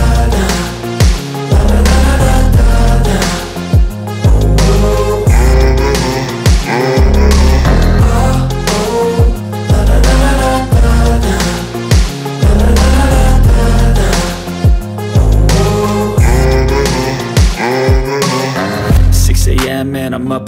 Man, I'm up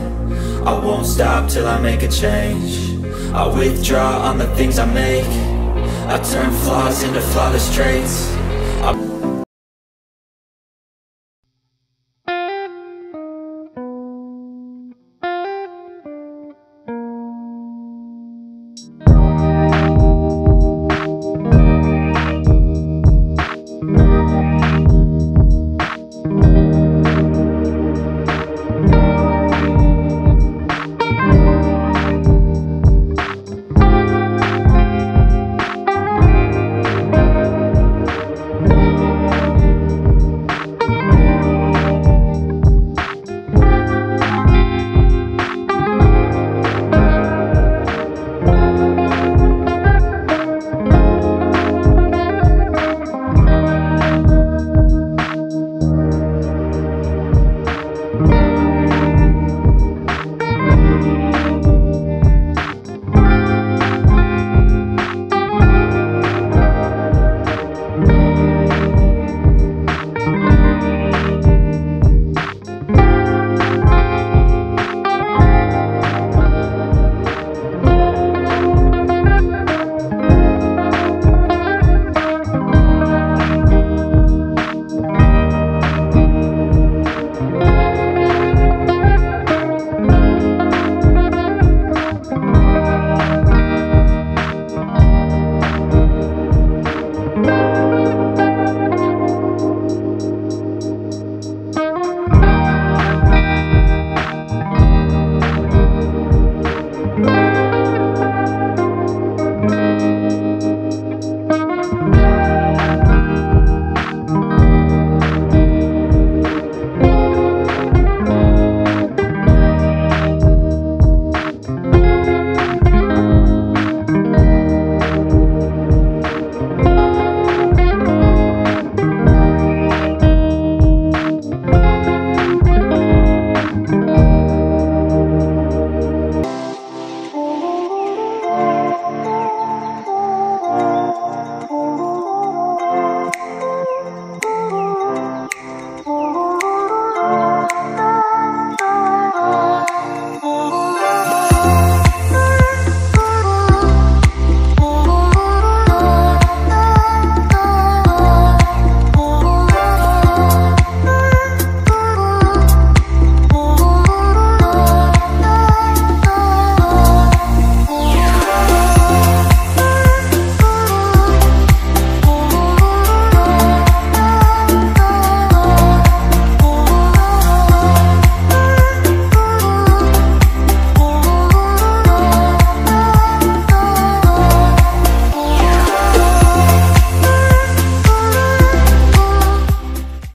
I won't stop till I make a change. I withdraw on the things I make, I turn flaws into flawless traits.